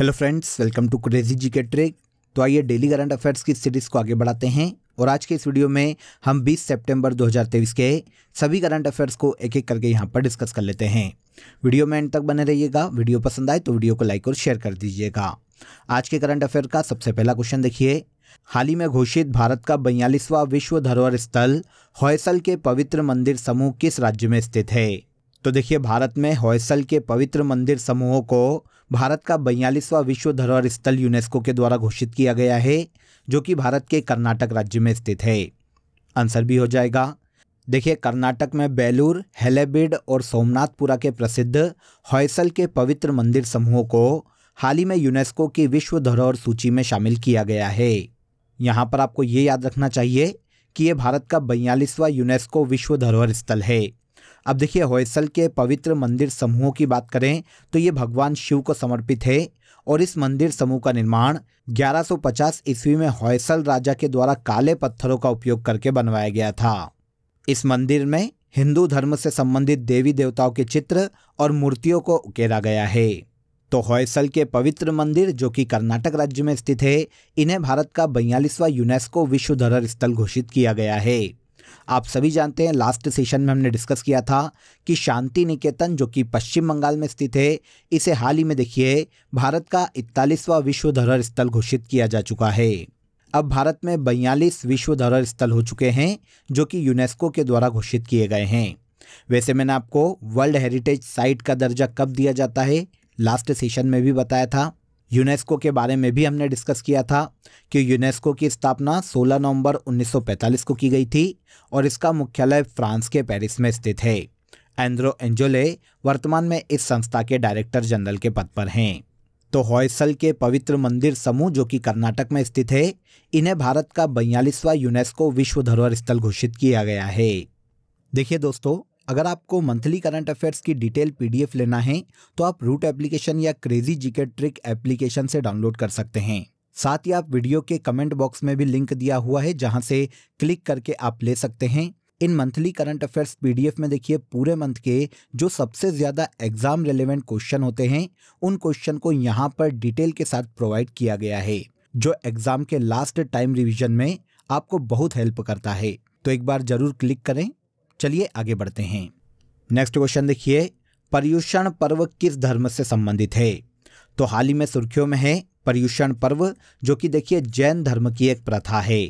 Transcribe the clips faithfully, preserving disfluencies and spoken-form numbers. Hello friends, welcome to crazy G K trick. तो आइए daily current affairs की series को आगे बढ़ाते हैं और आज के इस वीडियो में हम बीस सितंबर दो हज़ार तेईस के सभी करंट अफेयर्स को एक एक करके यहाँ पर डिस्कस कर लेते हैं। वीडियो में एंड तक बने रहिएगा। वीडियो पसंद आए तो वीडियो को लाइक और शेयर कर दीजिएगा। आज के करंट अफेयर का सबसे पहला क्वेश्चन देखिए, हाल ही में घोषित भारत का बयालीसवां विश्व धरोहर स्थल होयसल के पवित्र मंदिर समूह किस राज्य में स्थित है? तो देखिए, भारत में होयसल के पवित्र मंदिर समूहों को भारत का बयालीसवां विश्व धरोहर स्थल यूनेस्को के द्वारा घोषित किया गया है, जो कि भारत के कर्नाटक राज्य में स्थित है। आंसर भी हो जाएगा। देखिए, कर्नाटक में बेलूर, हेलेबिड और सोमनाथपुरा के प्रसिद्ध होयसल के पवित्र मंदिर समूहों को हाल ही में यूनेस्को की विश्व धरोहर सूची में शामिल किया गया है। यहाँ पर आपको ये याद रखना चाहिए कि ये भारत का बयालीसवां यूनेस्को विश्व धरोहर स्थल है। अब देखिए, होयसल के पवित्र मंदिर समूहों की बात करें तो ये भगवान शिव को समर्पित है और इस मंदिर समूह का निर्माण ग्यारह सौ पचास ईस्वी में होयसल राजा के द्वारा काले पत्थरों का उपयोग करके बनवाया गया था। इस मंदिर में हिंदू धर्म से संबंधित देवी देवताओं के चित्र और मूर्तियों को उकेरा गया है। तो होयसल के पवित्र मंदिर, जो कि कर्नाटक राज्य में स्थित है, इन्हें भारत का बयालीसवां यूनेस्को विश्व धरोहर स्थल घोषित किया गया है। आप सभी जानते हैं, लास्ट सेशन में हमने डिस्कस किया था कि शांतिनिकेतन, जो कि पश्चिम बंगाल में स्थित है, इसे हाल ही में देखिए भारत का इकतालीसवां विश्व धरोहर स्थल घोषित किया जा चुका है। अब भारत में बयालीस विश्व धरोहर स्थल हो चुके हैं, जो कि यूनेस्को के द्वारा घोषित किए गए हैं। वैसे मैंने आपको वर्ल्ड हेरिटेज साइट का दर्जा कब दिया जाता है, लास्ट सेशन में भी बताया था। यूनेस्को के बारे में भी हमने डिस्कस किया था कि यूनेस्को की स्थापना सोलह नवंबर उन्नीस सौ पैंतालीस को की गई थी और इसका मुख्यालय फ्रांस के पेरिस में स्थित है। एंड्रो एंजोले वर्तमान में इस संस्था के डायरेक्टर जनरल के पद पर हैं। तो होयसल के पवित्र मंदिर समूह, जो कि कर्नाटक में स्थित है, इन्हें भारत का बयालीसवां यूनेस्को विश्व धरोहर स्थल घोषित किया गया है। देखिए दोस्तों, अगर आपको मंथली करंट अफेयर्स की डिटेल पीडीएफ लेना है तो आप रूट एप्लीकेशन या क्रेजी जीके ट्रिक एप्लीकेशन से डाउनलोड कर सकते हैं। साथ ही आप वीडियो के कमेंट बॉक्स में भी लिंक दिया हुआ है, जहां से क्लिक करके आप ले सकते हैं। इन मंथली करंट अफेयर्स पीडीएफ में देखिए पूरे मंथ के जो सबसे ज़्यादा एग्जाम रेलिवेंट क्वेश्चन होते हैं, उन क्वेश्चन को यहाँ पर डिटेल के साथ प्रोवाइड किया गया है, जो एग्जाम के लास्ट टाइम रिविजन में आपको बहुत हेल्प करता है। तो एक बार जरूर क्लिक करें। चलिए आगे बढ़ते हैं। नेक्स्ट क्वेश्चन देखिए, पर्युषण पर्व किस धर्म से संबंधित है? तो हाल ही में सुर्खियों में है पर्युषण पर्व, जो कि देखिए जैन धर्म की एक प्रथा है।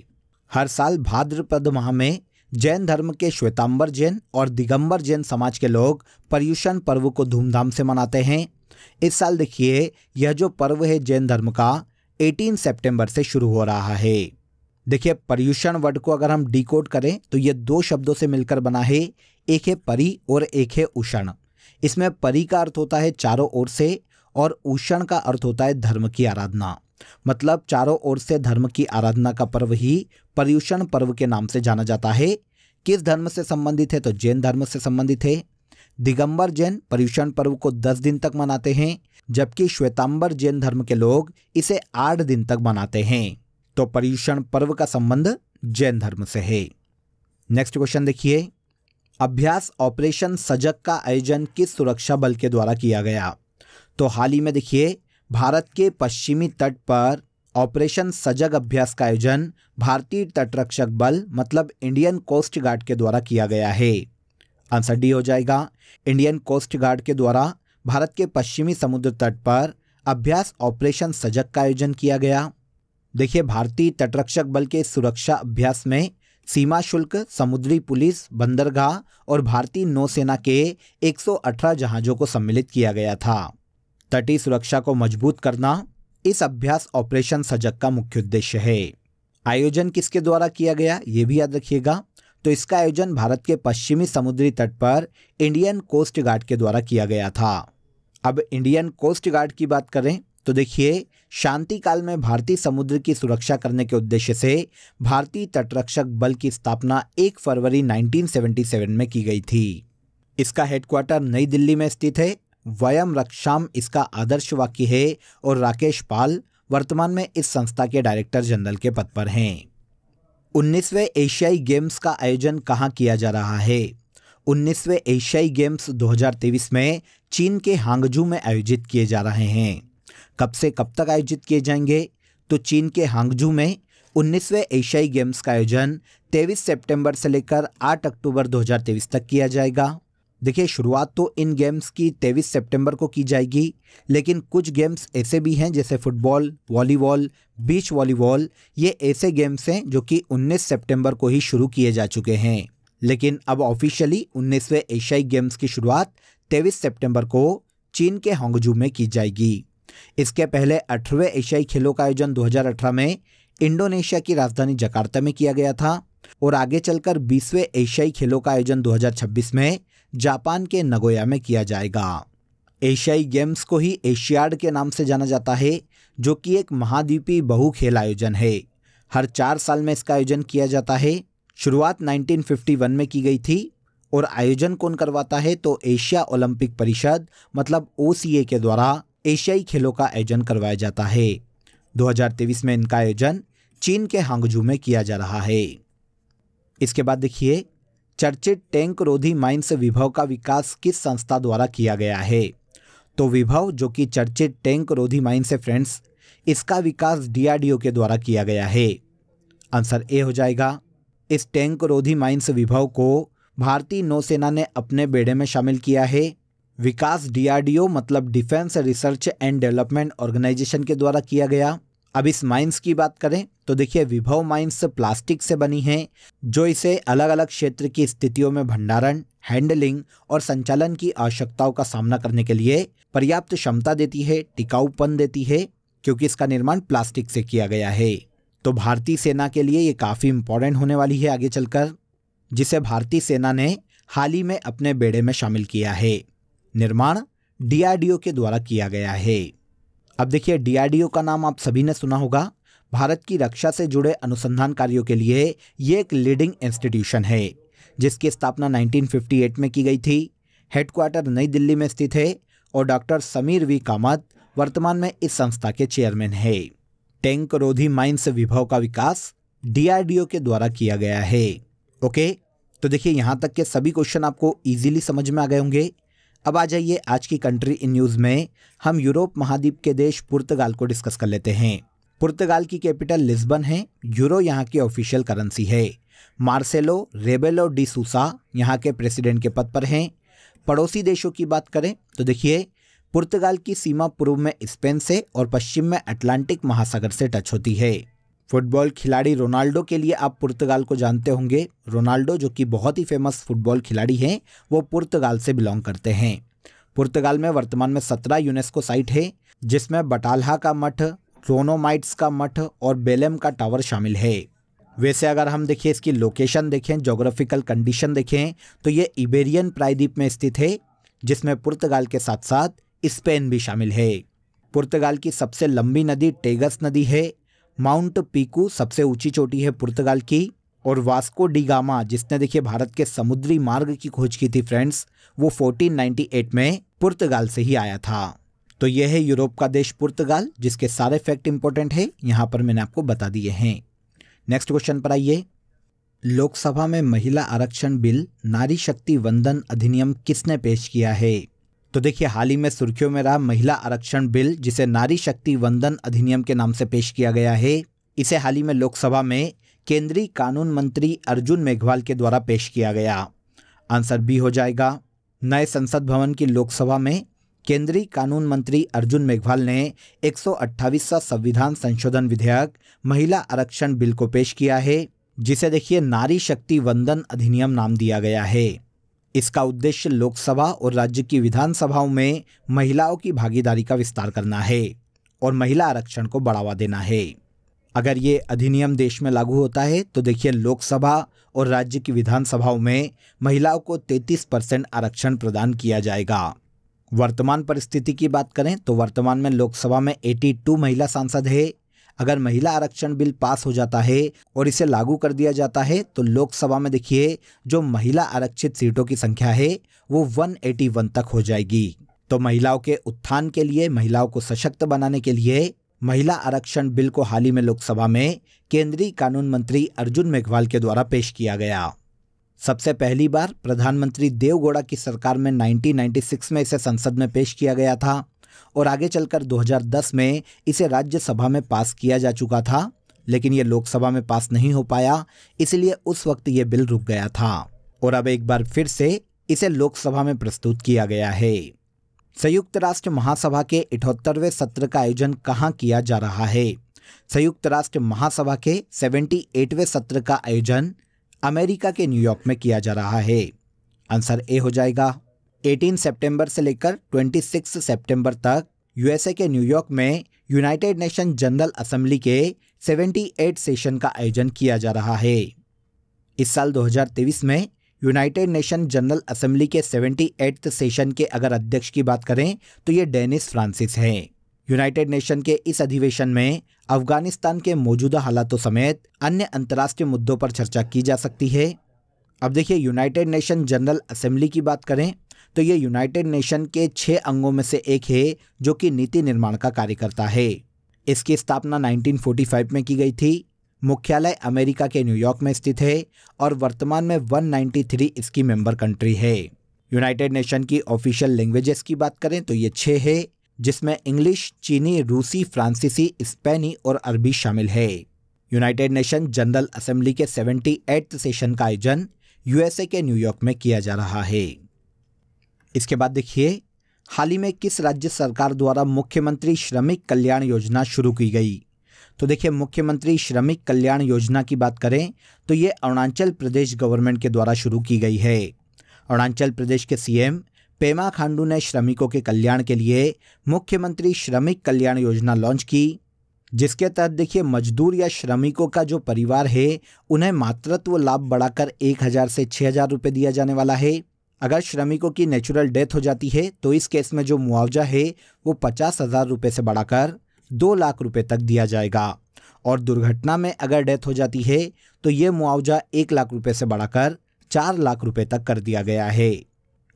हर साल भाद्रपद माह में जैन धर्म के श्वेतांबर जैन और दिगंबर जैन समाज के लोग पर्युषण पर्व को धूमधाम से मनाते हैं। इस साल देखिए यह जो पर्व है जैन धर्म का, अठारह सितंबर से शुरू हो रहा है। देखिए, पर्युषण वर्ड को अगर हम डिकोड करें तो ये दो शब्दों से मिलकर बना है, एक है परि और एक है उषण। इसमें परि का अर्थ होता है चारों ओर से और उषण का अर्थ होता है धर्म की आराधना। मतलब चारों ओर से धर्म की आराधना का पर्व ही पर्युषण पर्व के नाम से जाना जाता है। किस धर्म से संबंधित है? तो जैन धर्म से संबंधित है। दिगंबर जैन पर्युषण पर्व को दस दिन तक मनाते हैं, जबकि श्वेतांबर जैन धर्म के लोग इसे आठ दिन तक मनाते हैं। तो पर्युषण पर्व का संबंध जैन धर्म से है। नेक्स्ट क्वेश्चन देखिए, अभ्यास ऑपरेशन सजग का आयोजन किस सुरक्षा बल के द्वारा किया गया? तो हाल ही में देखिए भारत के पश्चिमी तट पर ऑपरेशन सजग अभ्यास का आयोजन भारतीय तटरक्षक बल मतलब इंडियन कोस्ट गार्ड के द्वारा किया गया है। आंसर डी हो जाएगा। इंडियन कोस्ट गार्ड के द्वारा भारत के पश्चिमी समुद्र तट पर अभ्यास ऑपरेशन सजग का आयोजन किया गया। देखिए, भारतीय तटरक्षक बल के सुरक्षा अभ्यास में सीमा शुल्क, समुद्री पुलिस, बंदरगाह और भारतीय नौसेना के एक सौ अठारह जहाज़ों को सम्मिलित किया गया था। तटीय सुरक्षा को मजबूत करना इस अभ्यास ऑपरेशन सजग का मुख्य उद्देश्य है। आयोजन किसके द्वारा किया गया ये भी याद रखिएगा। तो इसका आयोजन भारत के पश्चिमी समुद्री तट पर इंडियन कोस्ट गार्ड के द्वारा किया गया था। अब इंडियन कोस्ट गार्ड की बात करें तो देखिए शांति काल में भारतीय समुद्र की सुरक्षा करने के उद्देश्य से भारतीय तटरक्षक बल की स्थापना एक फरवरी उन्नीस सौ सतहत्तर में की गई थी। इसका हेडक्वार्टर नई दिल्ली में स्थित है। वयम रक्षाम इसका आदर्श वाक्य है और राकेश पाल वर्तमान में इस संस्था के डायरेक्टर जनरल के पद पर हैं। उन्नीसवें एशियाई गेम्स का आयोजन कहाँ किया जा रहा है? उन्नीसवें एशियाई गेम्स दो हज़ार तेईस में चीन के हांगझू में आयोजित किए जा रहे हैं। कब से कब तक आयोजित किए जाएंगे? तो चीन के हांगझू में उन्नीसवें एशियाई गेम्स का आयोजन तेईस सितंबर से लेकर आठ अक्टूबर दो हज़ार तेईस तक किया जाएगा। देखिए, शुरुआत तो इन गेम्स की तेईस सितंबर को की जाएगी, लेकिन कुछ गेम्स ऐसे भी हैं जैसे फुटबॉल, वॉलीबॉल, बीच वॉलीबॉल, ये ऐसे गेम्स हैं जो कि उन्नीस सितंबर को ही शुरू किए जा चुके हैं। लेकिन अब ऑफिशियली उन्नीसवें एशियाई गेम्स की शुरुआत तेईस सितंबर को चीन के हांगझू में की जाएगी। इसके पहले अठारहवें एशियाई खेलों का आयोजन दो हज़ार अठारह में इंडोनेशिया की राजधानी जकार्ता में किया गया था और आगे चलकर बीसवें एशियाई खेलों का आयोजन दो हज़ार छब्बीस में जापान के नगोया में किया जाएगा। एशियाई गेम्स को ही एशियाड के नाम से जाना जाता है, जो कि एक महाद्वीपीय बहु खेल आयोजन है। हर चार साल में इसका आयोजन किया जाता है। शुरुआत उन्नीस सौ इक्यावन में की गई थी और आयोजन कौन करवाता है? तो एशिया ओलंपिक परिषद मतलब ओ सी ए के द्वारा एशियाई खेलों का आयोजन करवाया जाता है। दो हज़ार तेईस में इनका आयोजन चीन के हांगझू में किया जा रहा है। इसके बाद देखिए, चर्चित टैंक रोधी माइंस विभव का विकास किस संस्था द्वारा किया गया है? तो विभव, जो कि चर्चित टैंक रोधी माइंस है फ्रेंड्स, इसका विकास डी आर डी ओ के द्वारा किया गया है। आंसर ए हो जाएगा। इस टैंक रोधी माइंस विभव को भारतीय नौसेना ने अपने बेड़े में शामिल किया है। विकास डी आर डी ओ मतलब defence research and development organisation के द्वारा किया गया। अब इस माइंस की बात करें तो देखिए, विभव माइंस प्लास्टिक से बनी हैं, जो इसे अलग अलग क्षेत्र की स्थितियों में भंडारण, हैंडलिंग और संचालन की आवश्यकताओं का सामना करने के लिए पर्याप्त क्षमता देती है, टिकाऊपन देती है, क्योंकि इसका निर्माण प्लास्टिक से किया गया है। तो भारतीय सेना के लिए ये काफ़ी इम्पोर्टेंट होने वाली है आगे चलकर, जिसे भारतीय सेना ने हाल ही में अपने बेड़े में शामिल किया है। निर्माण डी आर डी ओ के द्वारा किया गया है। अब देखिए, डी आर डी ओ का नाम आप सभी ने सुना होगा। भारत की रक्षा से जुड़े अनुसंधान कार्यों के लिए ये एक लीडिंग इंस्टीट्यूशन है, जिसकी स्थापना उन्नीस सौ अट्ठावन में की गई थी। हेडक्वार्टर नई दिल्ली में स्थित है और डॉक्टर समीर वी कामत वर्तमान में इस संस्था के चेयरमैन है। टैंक रोधी माइंस विभव का विकास डी आर डी ओ के द्वारा किया गया है। ओके, तो देखिए, यहाँ तक के सभी क्वेश्चन आपको ईजिली समझ में आ गए होंगे। अब आ जाइए आज की कंट्री इन न्यूज़ में। हम यूरोप महाद्वीप के देश पुर्तगाल को डिस्कस कर लेते हैं। पुर्तगाल की कैपिटल लिस्बन है। यूरो यहाँ की ऑफिशियल करेंसी है। मार्सेलो रेबेलो डी सूसा यहाँ के प्रेसिडेंट के पद पर हैं। पड़ोसी देशों की बात करें तो देखिए, पुर्तगाल की सीमा पूर्व में स्पेन से और पश्चिम में अटलांटिक महासागर से टच होती है। फुटबॉल खिलाड़ी रोनाल्डो के लिए आप पुर्तगाल को जानते होंगे। रोनाल्डो, जो कि बहुत ही फेमस फुटबॉल खिलाड़ी हैं, वो पुर्तगाल से बिलोंग करते हैं। पुर्तगाल में वर्तमान में सत्रह यूनेस्को साइट है, जिसमें बटाल्हा का मठ, क्रोनोमाइट्स का मठ और बेलेम का टावर शामिल है। वैसे अगर हम देखिए, इसकी लोकेशन देखें, जोग्राफिकल कंडीशन देखें, तो ये इबेरियन प्रायद्वीप में स्थित है, जिसमें पुर्तगाल के साथ साथ स्पेन भी शामिल है। पुर्तगाल की सबसे लंबी नदी टेगस नदी है। माउंट पीकू सबसे ऊंची चोटी है पुर्तगाल की। और वास्को डी गामा, जिसने देखिए भारत के समुद्री मार्ग की खोज की थी फ्रेंड्स, वो चौदह सौ अट्ठानवे में पुर्तगाल से ही आया था। तो यह है यूरोप का देश पुर्तगाल, जिसके सारे फैक्ट इंपॉर्टेंट है, यहाँ पर मैंने आपको बता दिए हैं। नेक्स्ट क्वेश्चन पर आइए। लोकसभा में महिला आरक्षण बिल नारी शक्ति वंदन अधिनियम किसने पेश किया है? तो देखिए, हाल ही में सुर्खियों में रहा महिला आरक्षण बिल, जिसे नारी शक्ति वंदन अधिनियम के नाम से पेश किया गया है। इसे हाल ही में लोकसभा में केंद्रीय कानून मंत्री अर्जुन मेघवाल के द्वारा पेश किया गया। आंसर बी हो जाएगा। नए संसद भवन की लोकसभा में केंद्रीय कानून मंत्री अर्जुन मेघवाल ने एक सौ अट्ठाईसवां संविधान संशोधन विधेयक महिला आरक्षण बिल को पेश किया है, जिसे देखिए नारी शक्ति वंदन अधिनियम नाम दिया गया है। इसका उद्देश्य लोकसभा और राज्य की विधानसभाओं में महिलाओं की भागीदारी का विस्तार करना है और महिला आरक्षण को बढ़ावा देना है। अगर ये अधिनियम देश में लागू होता है तो देखिए लोकसभा और राज्य की विधानसभाओं में महिलाओं को तैंतीस परसेंट आरक्षण प्रदान किया जाएगा। वर्तमान परिस्थिति की बात करें तो वर्तमान में लोकसभा में बयासी महिला सांसद है। अगर महिला आरक्षण बिल पास हो जाता है और इसे लागू कर दिया जाता है तो लोकसभा में देखिए जो महिला आरक्षित सीटों की संख्या है वो एक सौ इक्यासी तक हो जाएगी। तो महिलाओं के उत्थान के लिए, महिलाओं को सशक्त बनाने के लिए महिला आरक्षण बिल को हाल ही में लोकसभा में केंद्रीय कानून मंत्री अर्जुन मेघवाल के द्वारा पेश किया गया। सबसे पहली बार प्रधानमंत्री देवगौड़ा की सरकार में नाइनटीन नाइन्टी सिक्स में इसे संसद में पेश किया गया था। और आगे चलकर दो हज़ार दस में इसे राज्यसभा में पास किया जा चुका था, लेकिन ये लोकसभा में पास नहीं हो पाया, इसलिए उस वक्त ये बिल रुक गया था और अब एक बार फिर से इसे लोकसभा में प्रस्तुत किया गया है। संयुक्त राष्ट्र महासभा के अठहत्तरवें सत्र का आयोजन कहाँ किया जा रहा है? संयुक्त राष्ट्र महासभा के अठहत्तरवें सत्र का आयोजन अमेरिका के न्यूयॉर्क में किया जा रहा है। आंसर ए हो जाएगा। अठारह सितंबर से लेकर छब्बीस सितंबर तक यूएसए के न्यूयॉर्क में यूनाइटेड नेशन जनरल असेंबली के अठहत्तरवें सेशन का आयोजन किया जा रहा है। इस साल दो हज़ार तेईस में यूनाइटेड नेशन जनरल असेंबली के अठहत्तरवें सेशन के अगर अध्यक्ष की बात करें तो ये डेनिस फ्रांसिस हैं। यूनाइटेड नेशन के इस अधिवेशन में अफगानिस्तान के मौजूदा हालातों समेत अन्य अंतर्राष्ट्रीय मुद्दों पर चर्चा की जा सकती है। अब देखिए, यूनाइटेड नेशन जनरल असेंबली की बात करें तो ये यूनाइटेड नेशन के छः अंगों में से एक है जो कि नीति निर्माण का कार्य करता है। इसकी स्थापना उन्नीस सौ पैंतालीस में की गई थी। मुख्यालय अमेरिका के न्यूयॉर्क में स्थित है और वर्तमान में एक सौ तिरानवे इसकी मेंबर कंट्री है। यूनाइटेड नेशन की ऑफिशियल लैंग्वेजेस की बात करें तो ये छः है, जिसमें इंग्लिश, चीनी, रूसी, फ्रांसीसी, स्पेनी और अरबी शामिल है। यूनाइटेड नेशन जनरल असेंबली के अठहत्तरवें सेशन का आयोजन यूएसए के न्यूयॉर्क में किया जा रहा है। इसके बाद देखिए, हाल ही में किस राज्य सरकार द्वारा मुख्यमंत्री श्रमिक कल्याण योजना शुरू की गई? तो देखिए, मुख्यमंत्री श्रमिक कल्याण योजना की बात करें तो ये अरुणाचल प्रदेश गवर्नमेंट के द्वारा शुरू की गई है। अरुणाचल प्रदेश के सीएम पेमा खांडू ने श्रमिकों के कल्याण के लिए मुख्यमंत्री श्रमिक कल्याण योजना लॉन्च की, जिसके तहत देखिए मजदूर या श्रमिकों का जो परिवार है उन्हें मातृत्व लाभ बढ़ाकर एक हज़ार से छः हज़ार रुपये दिया जाने वाला है। अगर श्रमिकों की नेचुरल डेथ हो जाती है तो इस केस में जो मुआवजा है वो पचास हज़ार रुपये से बढ़ाकर दो लाख रुपये तक दिया जाएगा और दुर्घटना में अगर डेथ हो जाती है तो ये मुआवजा एक लाख रुपये से बढ़ाकर चार लाख रुपये तक कर दिया गया है।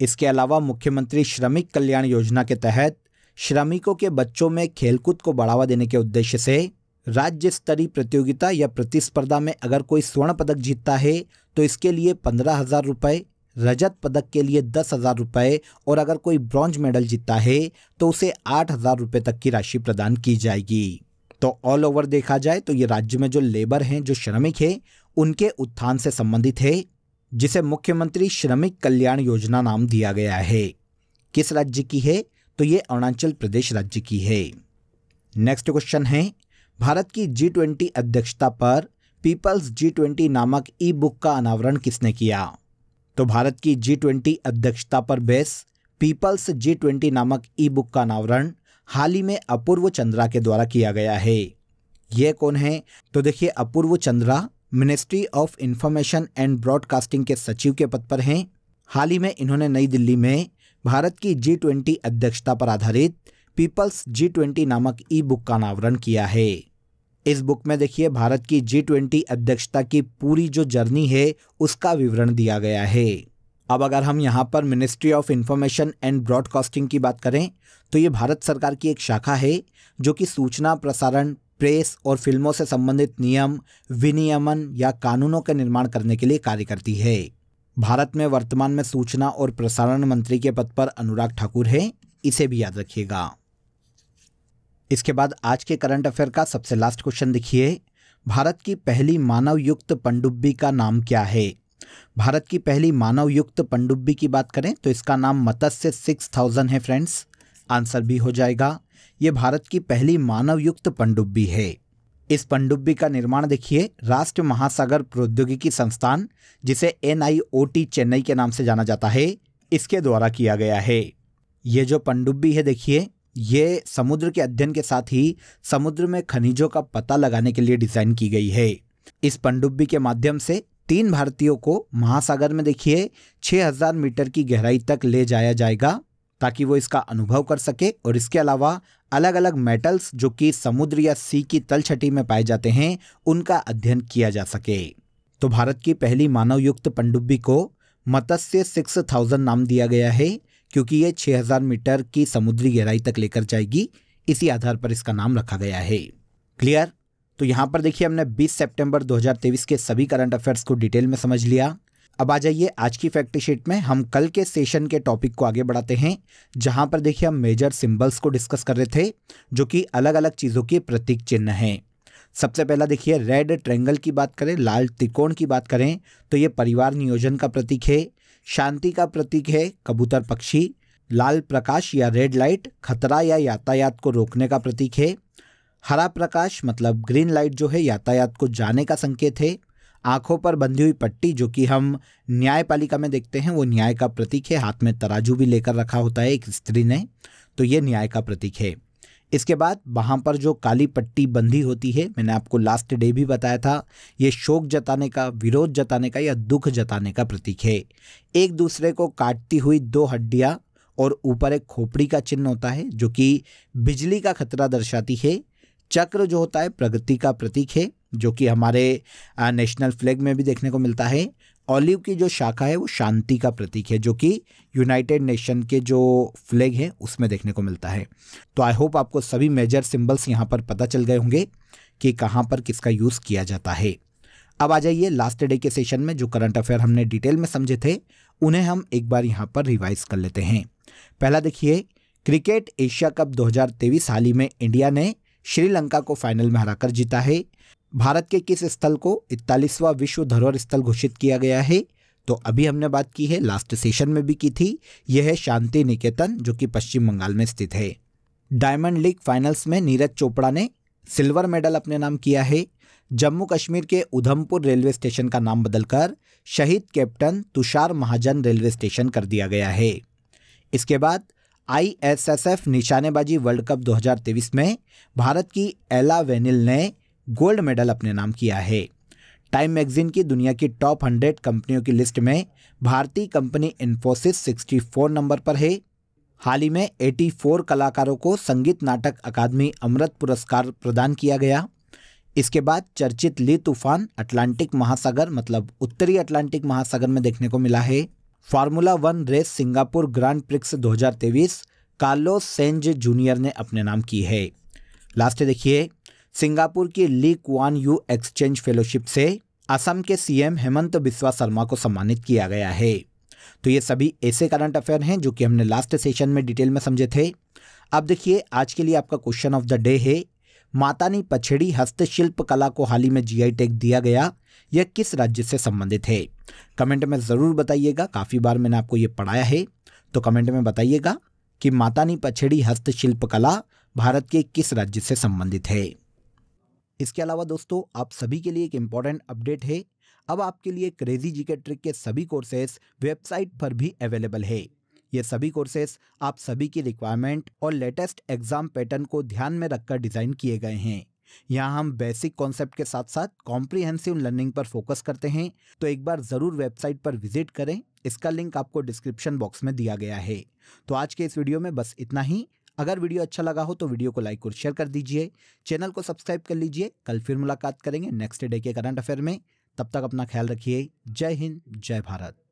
इसके अलावा मुख्यमंत्री श्रमिक कल्याण योजना के तहत श्रमिकों के बच्चों में खेलकूद को बढ़ावा देने के उद्देश्य से राज्य स्तरीय प्रतियोगिता या प्रतिस्पर्धा में अगर कोई स्वर्ण पदक जीतता है तो इसके लिए पंद्रह हज़ार रुपये, रजत पदक के लिए दस हज़ार रुपये और अगर कोई ब्रॉन्ज मेडल जीतता है तो उसे आठ हज़ार रुपये तक की राशि प्रदान की जाएगी। तो ऑल ओवर देखा जाए तो ये राज्य में जो लेबर हैं, जो श्रमिक हैं, उनके उत्थान से संबंधित है, जिसे मुख्यमंत्री श्रमिक कल्याण योजना नाम दिया गया है। किस राज्य की है? तो ये अरुणाचल प्रदेश राज्य की है। नेक्स्ट क्वेश्चन है, भारत की जी ट्वेंटी अध्यक्षता पर पीपल्स जी ट्वेंटी नामक ई बुक का अनावरण किसने किया? तो भारत की जी ट्वेंटी अध्यक्षता पर बेस पीपल्स जी ट्वेंटी नामक ई बुक का अनावरण हाल ही में अपूर्व चंद्रा के द्वारा किया गया है। ये कौन है? तो देखिए, Apurva Chandra ministry of information and broadcasting के सचिव के पद पर हैं। हाल ही में इन्होंने नई दिल्ली में भारत की जी ट्वेंटी अध्यक्षता पर आधारित पीपल्स जी ट्वेंटी नामक ई बुक का अनावरण किया है। इस बुक में देखिए भारत की जी ट्वेंटी अध्यक्षता की पूरी जो जर्नी है उसका विवरण दिया गया है। अब अगर हम यहाँ पर ministry of information and broadcasting की बात करें तो ये भारत सरकार की एक शाखा है जो कि सूचना, प्रसारण, प्रेस और फिल्मों से संबंधित नियम, विनियमन या कानूनों का निर्माण करने के लिए कार्य करती है। भारत में वर्तमान में सूचना और प्रसारण मंत्री के पद पर अनुराग ठाकुर हैं, इसे भी याद रखिएगा। इसके बाद आज के करंट अफेयर का सबसे लास्ट क्वेश्चन देखिए, भारत की पहली मानव युक्त पनडुब्बी का नाम क्या है? भारत की पहली मानव युक्त पनडुब्बी की बात करें तो इसका नाम मत्स्य छह हज़ार है फ्रेंड्स। आंसर भी हो जाएगा। ये भारत की पहली मानव युक्त पनडुब्बी है। इस पनडुब्बी का निर्माण देखिए राष्ट्रीय महासागर प्रौद्योगिकी संस्थान, जिसे N I O T Chennai के नाम से जाना जाता है, इसके द्वारा किया गया है। ये जो पनडुब्बी है देखिए ये समुद्र के अध्ययन के साथ ही समुद्र में खनिजों का पता लगाने के लिए डिजाइन की गई है। इस पनडुब्बी के माध्यम से तीन भारतीयों को महासागर में देखिए छह हज़ार मीटर की गहराई तक ले जाया जाएगा ताकि वो इसका अनुभव कर सके और इसके अलावा अलग अलग मेटल्स जो कि समुद्र या सी की तलछटी में पाए जाते हैं उनका अध्ययन किया जा सके। तो भारत की पहली मानवयुक्त पनडुब्बी को मत्स्य छह हज़ार नाम दिया गया है क्योंकि ये छह हज़ार मीटर की समुद्री गहराई तक लेकर जाएगी, इसी आधार पर इसका नाम रखा गया है। क्लियर? तो यहाँ पर देखिए हमने बीस सितंबर दो हज़ार तेईस के सभी करंट अफेयर्स को डिटेल में समझ लिया। अब आ जाइए आज की फैक्ट शीट में, हम कल के सेशन के टॉपिक को आगे बढ़ाते हैं, जहां पर देखिए हम मेजर सिंबल्स को डिस्कस कर रहे थे जो कि अलग अलग चीज़ों के प्रतीक चिन्ह हैं। सबसे पहला देखिए रेड ट्रायंगल की बात करें, लाल त्रिकोण की बात करें तो ये परिवार नियोजन का प्रतीक है, शांति का प्रतीक है कबूतर पक्षी, लाल प्रकाश या रेड लाइट खतरा या यातायात को रोकने का प्रतीक है, हरा प्रकाश मतलब ग्रीन लाइट जो है यातायात को जाने का संकेत है, आंखों पर बंधी हुई पट्टी जो कि हम न्यायपालिका में देखते हैं वो न्याय का प्रतीक है, हाथ में तराजू भी लेकर रखा होता है एक स्त्री ने, तो ये न्याय का प्रतीक है। इसके बाद वहाँ पर जो काली पट्टी बंधी होती है, मैंने आपको लास्ट डे भी बताया था, ये शोक जताने का, विरोध जताने का या दुख जताने का प्रतीक है। एक दूसरे को काटती हुई दो हड्डियाँ और ऊपर एक खोपड़ी का चिन्ह होता है जो कि बिजली का खतरा दर्शाती है। चक्र जो होता है प्रगति का प्रतीक है जो कि हमारे नेशनल फ्लैग में भी देखने को मिलता है। ऑलिव की जो शाखा है वो शांति का प्रतीक है जो कि यूनाइटेड नेशन के जो फ्लैग हैं उसमें देखने को मिलता है। तो आई होप आपको सभी मेजर सिंबल्स यहाँ पर पता चल गए होंगे कि कहाँ पर किसका यूज़ किया जाता है। अब आ जाइए लास्ट डे के सेशन में जो करंट अफेयर हमने डिटेल में समझे थे उन्हें हम एक बार यहाँ पर रिवाइज कर लेते हैं। पहला देखिए क्रिकेट एशिया कप दो हज़ार तेईस हाल ही में इंडिया ने श्रीलंका को फाइनल में हराकर जीता है। भारत के किस स्थल को इकतालीसवां विश्व धरोहर स्थल घोषित किया गया है? तो अभी हमने बात की है, लास्ट सेशन में भी की थी, यह है शांतिनिकेतन जो कि पश्चिम बंगाल में स्थित है। डायमंड लीग फाइनल्स में नीरज चोपड़ा ने सिल्वर मेडल अपने नाम किया है। जम्मू कश्मीर के उधमपुर रेलवे स्टेशन का नाम बदलकर शहीद captain Tushar Mahajan railway station कर दिया गया है। इसके बाद आई एस एस एफ निशानेबाजी वर्ल्ड कप दो हज़ार तेईस में भारत की एला वेनिल ने गोल्ड मेडल अपने नाम किया है। टाइम मैगजीन की दुनिया की टॉप हंड्रेड कंपनियों की लिस्ट में भारतीय कंपनी इन्फोसिस चौंसठ नंबर पर है। हाल ही में चौरासी कलाकारों को संगीत नाटक अकादमी अमृत पुरस्कार प्रदान किया गया। इसके बाद चर्चित ली तूफान अटलांटिक महासागर मतलब उत्तरी अटलांटिक महासागर में देखने को मिला है। Formula one race Singapore grand prix दो हज़ार तेईस कार्लोस सेंज जूनियर ने अपने नाम की है। लास्ट देखिए सिंगापुर की Lee Kuan Yew exchange fellowship से असम के सी एम हेमंत बिस्वा शर्मा को सम्मानित किया गया है। तो ये सभी ऐसे करंट अफेयर हैं जो कि हमने लास्ट सेशन में डिटेल में समझे थे। अब देखिए आज के लिए आपका क्वेश्चन ऑफ द डे है, मातानी पछेड़ी हस्तशिल्प कला को हाल ही में जी आई टैग दिया गया, यह किस राज्य से संबंधित है? कमेंट में ज़रूर बताइएगा, काफ़ी बार मैंने आपको ये पढ़ाया है तो कमेंट में बताइएगा कि मातानी पछेड़ी हस्तशिल्प कला भारत के किस राज्य से संबंधित है। इसके अलावा दोस्तों आप सभी के लिए एक इम्पॉर्टेंट अपडेट है, अब आपके लिए क्रेजी जीके ट्रिक के सभी कोर्सेस वेबसाइट पर भी अवेलेबल है। ये सभी कोर्सेस आप सभी की रिक्वायरमेंट और लेटेस्ट एग्जाम पैटर्न को ध्यान में रखकर डिज़ाइन किए गए हैं। यहाँ हम बेसिक कॉन्सेप्ट के साथ साथ कॉम्प्रिहेंसिव लर्निंग पर फोकस करते हैं, तो एक बार ज़रूर वेबसाइट पर विजिट करें, इसका लिंक आपको डिस्क्रिप्शन बॉक्स में दिया गया है। तो आज के इस वीडियो में बस इतना ही, अगर वीडियो अच्छा लगा हो तो वीडियो को लाइक और शेयर कर दीजिए, चैनल को सब्सक्राइब कर लीजिए। कल फिर मुलाकात करेंगे नेक्स्ट डे के करंट अफेयर में, तब तक अपना ख्याल रखिए। जय हिंद, जय भारत।